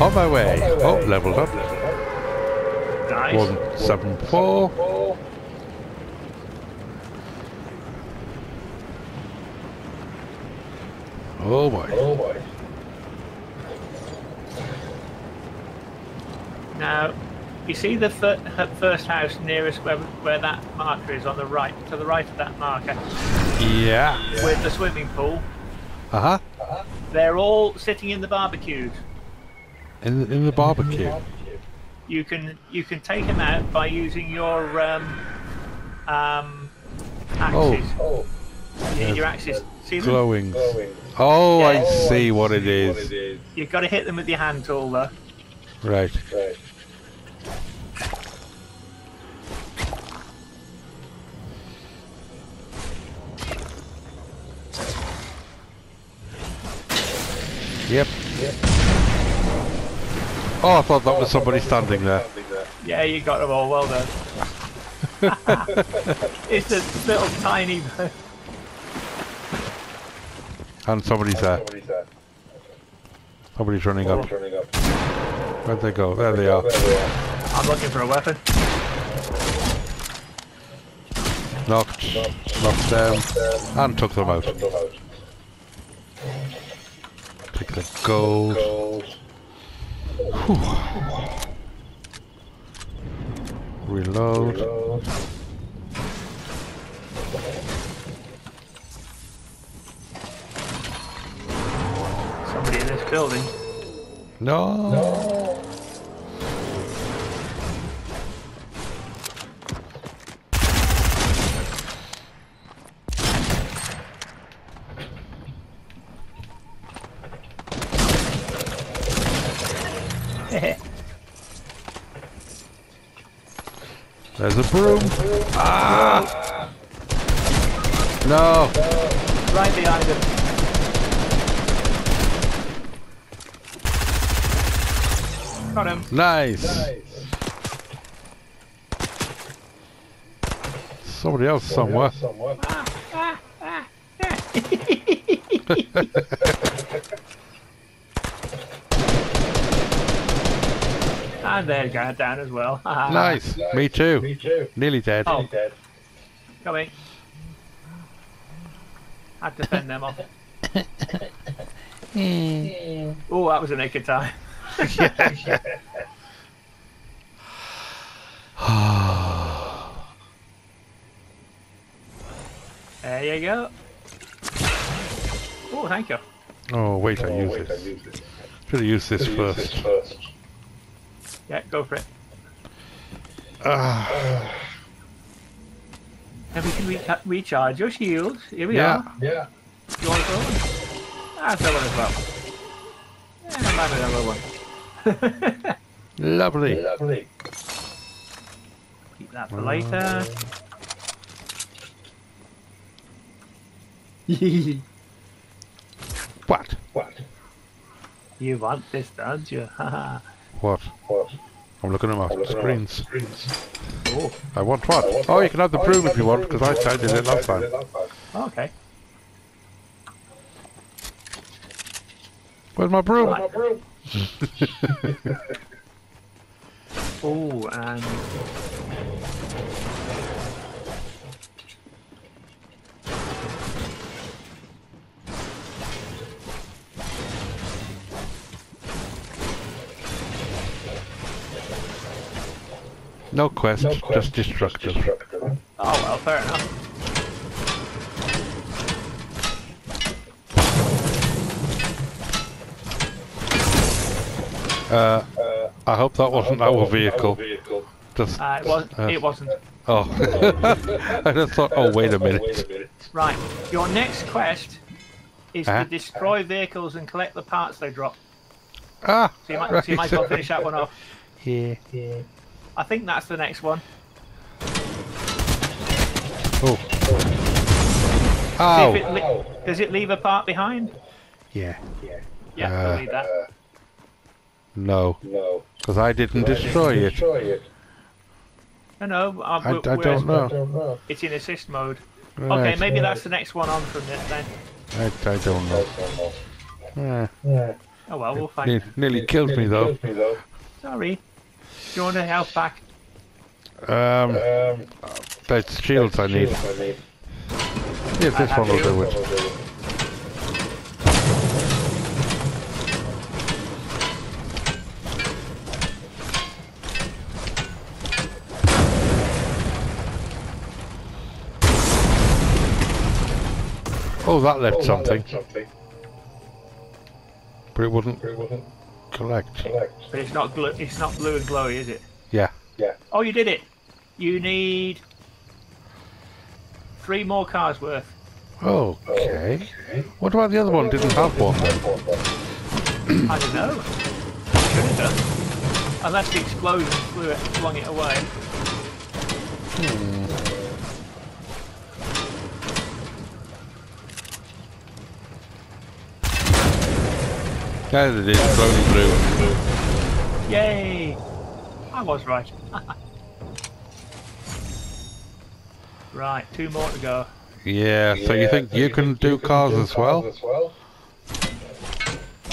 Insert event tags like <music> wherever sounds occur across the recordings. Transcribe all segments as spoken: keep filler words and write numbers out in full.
On my way. Oh, leveled up. Nice. one seven four. Oh boy. Oh boy. Now, you see the fir first house nearest where, where that marker is on the right, to the right of that marker? Yeah. With the swimming pool. Uh-huh. Uh-huh. They're all sitting in the barbecues. In, in the barbecue? You can you can take them out by using your um, um, axes. Oh. Oh. Yeah. Your axes. See them? Glowing. Glowing. Oh, yeah. I see, oh, what, I see it what it is. You've got to hit them with your hand tool, though. Right. Right. Yep. Yep. Oh, I thought that was somebody standing there. Yeah, you got them all. Well done. It's a little tiny bird. And somebody's there. Somebody's running up. Where'd they go? There they are. I'm looking for a weapon. Knocked. Knocked down. And took them out. Pick the gold. gold. Reload. Reload. Somebody in this building. No. no. There's a broom. Ah! No! Right behind him. Got him. Nice. nice. Somebody else somewhere. Somebody else somewhere. Ah, ah, ah. And there's guy down as well. Nice. nice. Me too. Me too. Nearly dead. Oh. dead. Coming. I'd defend them off. mm. Oh, that was a naked time. Yeah. There you go. Oh, thank you. Oh, wait, I oh, use wait, this. Should have used this, use first. this first. Yeah, go for it. Uh. And we can re recharge your shields. Here we yeah. are. Yeah. You want to go? That's the one as well. And I'm having another one. Lovely. Lovely. Keep that for later. What? What? You want this, don't you? What? What? I'm looking at my looking screens. At screens. Oh. I want what? I want oh, you can have the broom if you want, because I tried it last time. Oh, okay. Where's my broom? Where's my broom? Oh, and no quest, no quest just destructive. destructive. Oh well, fair enough. Uh, uh, I hope that wasn't hope our, vehicle. our vehicle. Just, uh, it, was, uh, it wasn't. Oh, I just thought, oh, wait a minute. Right, your next quest is uh? to destroy vehicles and collect the parts they drop. Ah, so you might, right. so you might as well finish that one off. Yeah, yeah. I think that's the next one. Oh. Oh. It does it leave a part behind? Yeah. Yeah, yeah uh, leave that. Uh, No, because no. I didn't no, destroy, I didn't destroy it. it. No, no, I, I, I don't know. know. It's in assist mode. Right. Okay, maybe right. that's the next one on from this then. I, I don't know. I don't know. Yeah. Yeah. Oh well, we'll find. Ne nearly it killed, nearly me, killed though. me though. Sorry. Do you want to help back? Um, um that's shields, that's I, need. shields I need. Yeah, I this one will do it. Oh, that left, oh, that something. left something. But it wouldn't, it wouldn't collect. collect. But it's not glu it's not blue and glowy, is it? Yeah. Yeah. Oh, you did it. You need three more cars worth. Okay. okay. What about the other one? Didn't have one. I don't know. Should have done. Unless the explosion blew it, flung it away. Hmm. Yeah, they did. Blowing blue. Yay! I was right. Right, two more to go. Yeah, so yeah, you think so you, you can, think do, you cars can do cars as well? As well?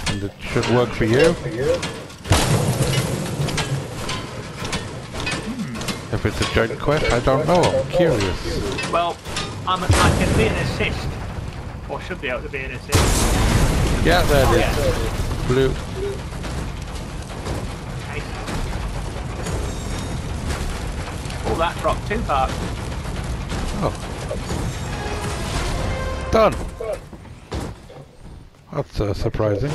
And it should work for you? Hmm. If it's a joint quest, I don't know. I'm curious. Well, I'm a, I can be an assist. Or should be able to be an assist. Yeah, there it is. Oh, yeah. Blue. Nice. Oh, that dropped two parts. Oh. Done. That's uh, surprising.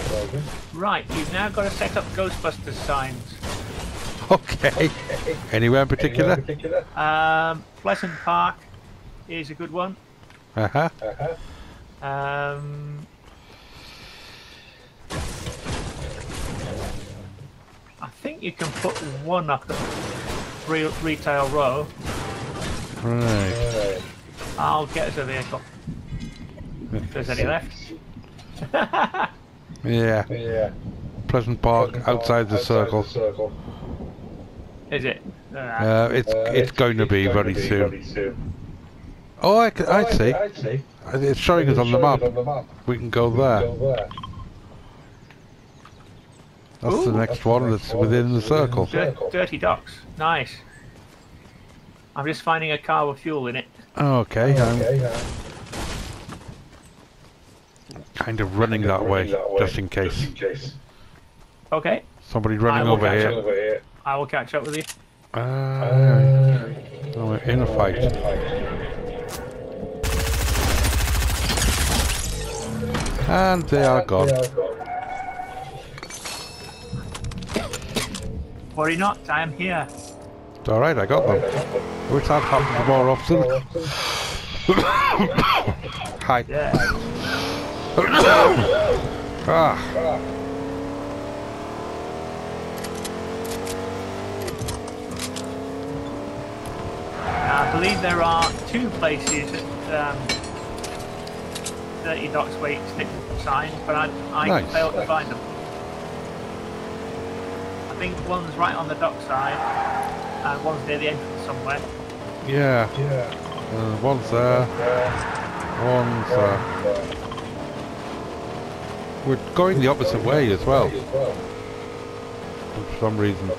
Right, you've now got to set up Ghostbusters signs. Okay. Anywhere in particular? Anywhere in particular? Um, Pleasant Park is a good one. Uh-huh. Uh-huh. Um... I think you can put one up at re retail row. Right. I'll get us a vehicle. If there's any left. yeah. Yeah. Pleasant Park, Pleasant Park outside, the, outside circle. the circle. Is it? Uh, uh, it's, uh, it's it's going to be, going very, to be soon. very soon. Oh, I, can, oh, I, I see. I see. It's showing it's us on the, map. on the map. We can go we there. Can go there. That's Ooh, the next that's one the next that's one within, within the circle. circle. Dirty Docks. Nice. I'm just finding a car with fuel in it. Okay. I'm okay, yeah. Kind of running, kind of that, running way, that way, just in case. Just in case. Okay. Somebody running over here. over here. I will catch up with you. Uh, uh, no, we're in a fight. In a fight. And they are and gone. They are gone. Worry not, I am here. It's alright, I got them. I wish that happened more often. Hi. Yeah. <coughs> ah. I believe there are two places at um, Dirty Docks where you can stick signs, but I, I nice. failed to find them. I think one's right on the dock side, and one's near the entrance somewhere. Yeah. Yeah. Uh, one's there. One's there. We're going the opposite way as well. For some reason.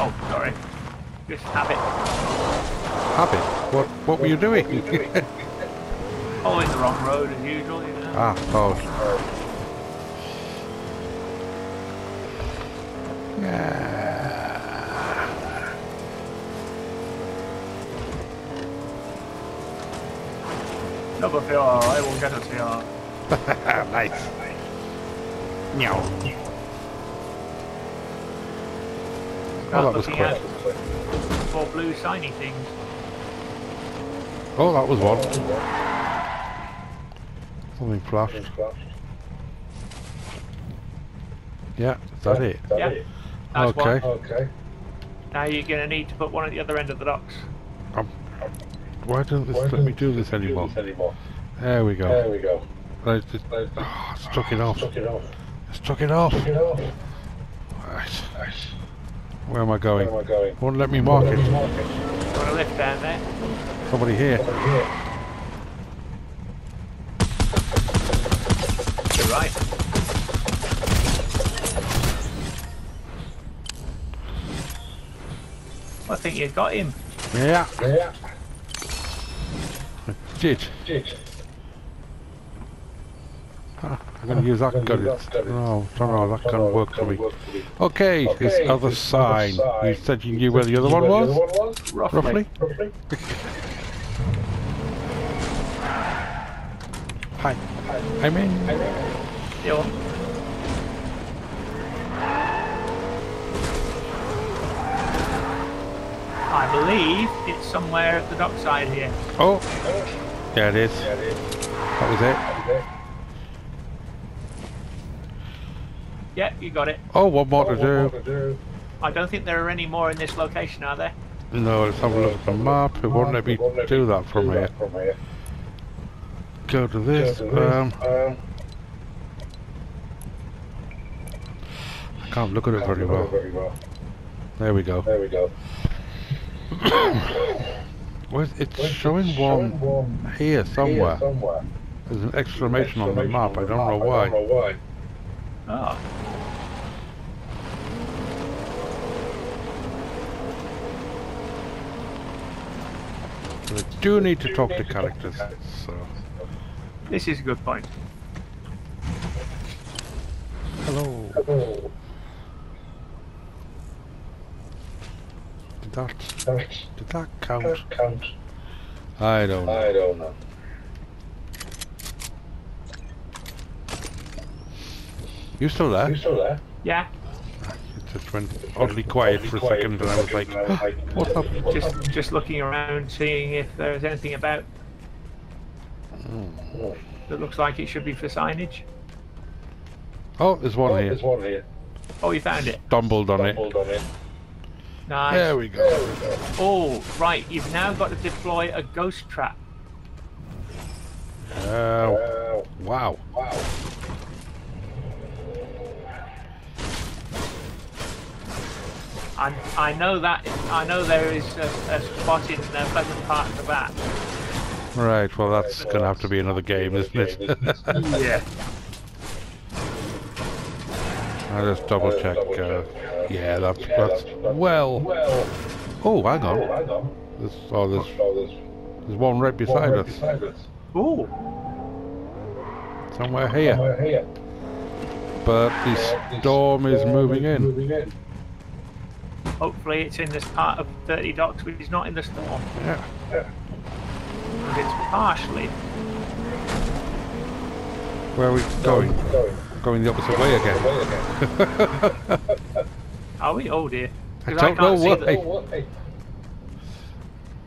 Oh, sorry. Just habit. Habit? What? What were you doing? Always the wrong road as usual. You know? Ah. Oh. Yeah. No, but we are, I will get us here. Nice. Meow. Oh, that was quick. Four blue shiny things. Oh, that was one. Something flashed. Yeah, is that it? Yeah. That's okay. One. Okay. Now you're going to need to put one at the other end of the docks. Um, why don't this why let does me do this, do anymore? this anymore? There we go. There we go. Right, just, oh, I stuck it off. Stuck it off. Stuck it off. Stuck it off. Right. Nice. Where am I going? Where am I going? Won't let me mark it. Got a lift down there. Somebody here. Somebody here. think you got him. Yeah. Yeah. I did. Did. Ah, I'm going to use that gun. No, don't know, that gun work for me. Okay, okay, this other sign. sign. You said you knew where the other one was? Roughly. Roughly. Hi. Hi. I'm in. I'm in. Yo. I believe it's somewhere at the dockside here. Oh, there it is. There it is. That was it. That was it. Yeah, you got it. Oh, one more, oh, to, one do. more to do. I don't think there are any more in this location, are there? No, let's have a look at the map. It won't let me do that from here. Go to this. Go to this. Um, um, I can't look at it very well. very well. There we go. There we go. Where's it's, Where's showing, it's one showing one here somewhere. Here somewhere. There's an exclamation, exclamation on the map. On the I, don't map. I don't know why. Oh. I do need to talk to characters, so... This is a good point. Hello. Hello. Did that... Did that count? That count. I don't know. I don't know. You still there? You still there? Yeah. It just went oddly quiet oddly for a quiet second, and I was like, oh, "What's up?" Just, just looking around, seeing if there is anything about mm. that looks like it should be for signage. Oh, there's one oh, here. There's one here. Oh, you found it. Stumbled on Stumbled it. On it. Nice. There we go. Oh, right. You've now got to deploy a ghost trap. Oh. Wow. Wow. I, I know that I know there is a, a spot in uh, Pleasant Park for that. Right, well that's so going to have to be another game, isn't it? Yeah. I'll just double check. Uh, yeah, that's, that's well. Oh, hang on. There's, oh, there's, there's one right beside us. Oh. Somewhere here. But the storm is moving in. Hopefully it's in this part of Dirty Docks which is not in the storm. Yeah. Yeah. It's partially. Where are we going? Going, going the opposite way again. Are we? Oh dear. I don't I know what. The... Oh, hey.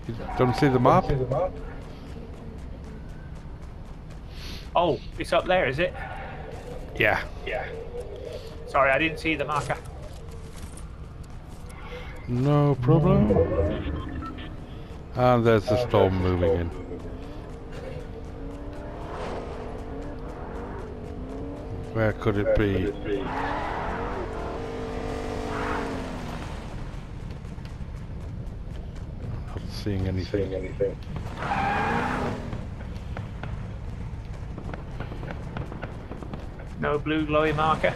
You don't see the map? Don't see the map? Oh, it's up there, is it? Yeah. Yeah. Sorry, I didn't see the marker. No problem. And there's the storm moving in. Where could it be? I'm not seeing anything. anything. No blue glowy marker?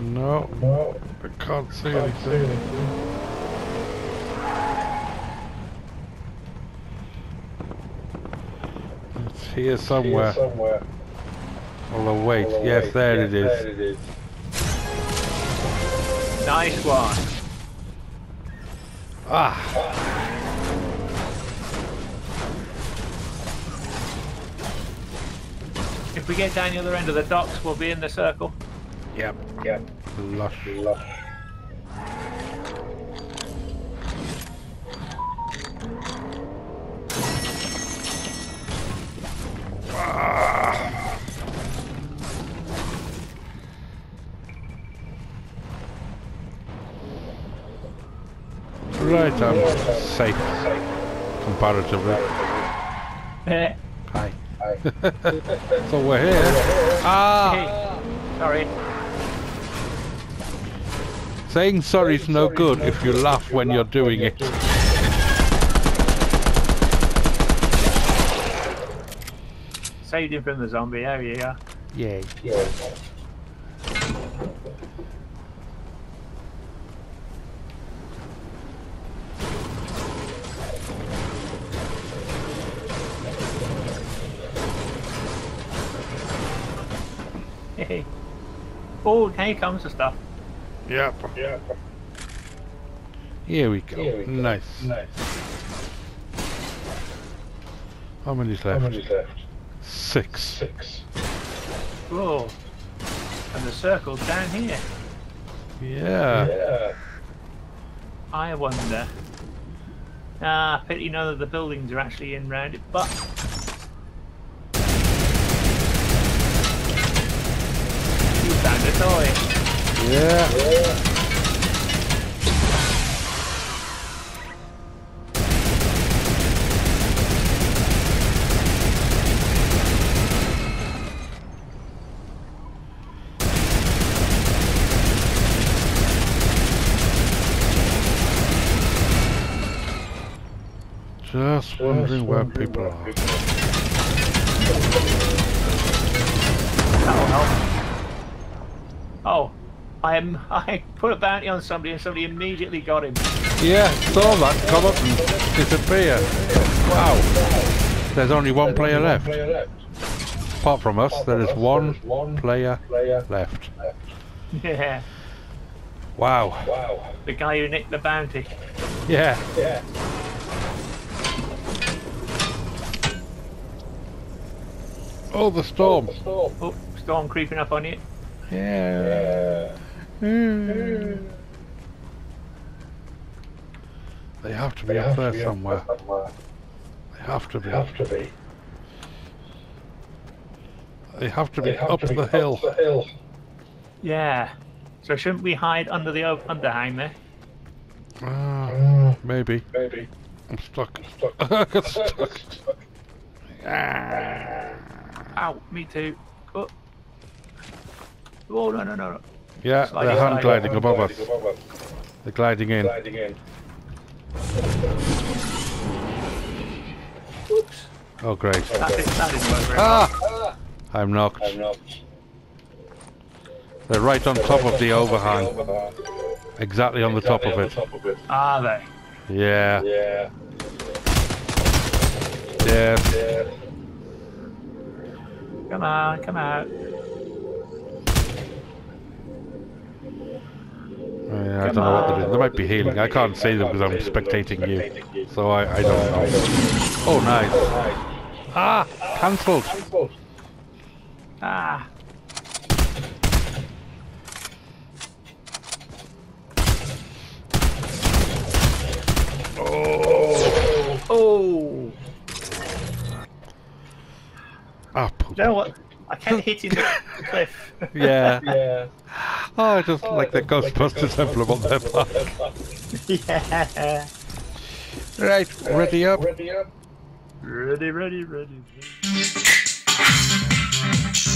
No. No. I can't see anything. Here somewhere. Here somewhere. Although wait, Although yes, wait. There, yes it is. there it is. Nice one. Ah. If we get down the other end of the docks, we'll be in the circle. Yep. Yep. Lush. Lush. Right, I'm safe, comparatively. Hi. Hi. So we're here. Ah! Hey. Sorry. Saying sorry's no good if you laugh when you're doing it. Saved him from the zombie, there you go. Yay. Yeah. Hey. Oh, here comes the stuff. Yep. Yep. Here we go. Here we go. Nice. Nice. How many's left? How many's left? Six. Six. Whoa. And the circle's down here. Yeah. Yeah. I wonder. Ah, pity none of the buildings are actually in round it, but... You found a toy. Yeah. Yeah. Just wondering where people are. That'll help. Oh, I am. I put a bounty on somebody, and somebody immediately got him. Yeah, saw that come up and disappear. Wow. There's only one player left. Apart from us, there is one player left. Yeah. Wow. Wow. The guy who nicked the bounty. Yeah. Yeah. Oh, the storm! Oh, the storm. Oh, storm creeping up on you. Yeah. Yeah. Mm. Yeah. They have to be they up there somewhere. Up somewhere. They have to be. They have to be. They have to be, have up, to be the up the hill. hill. Yeah. So shouldn't we hide under the underhang there? Ah, uh, maybe. Maybe. I'm stuck. I'm stuck. I got stuck. Ah. Ow, me too. Oh, oh no, no, no, no. Yeah, sliding, they're hand gliding, gliding above, us. above us. They're gliding in. Gliding in. Oops. Oh, great. Okay. That is, that is work very ah! well. I'm knocked. I'm knocked. They're right on they're top right of the overhang. the overhang. Exactly on, exactly the, top on of the top of it. Are they? Yeah. Yeah. Yes. Yeah. Come on, come out. Yeah, I come don't know on. what they're doing. They might be healing. I can't see them because I'm spectating you. So I, I don't know. Oh, nice. Ah, cancelled. Ah. Oh. Oh. Ah, you know what? I kept hitting the cliff. Yeah. Yeah. Oh, just oh, like the Ghostbusters emblem on their back. Yeah. Right, right, ready up. Ready up. Ready, ready, ready. ready.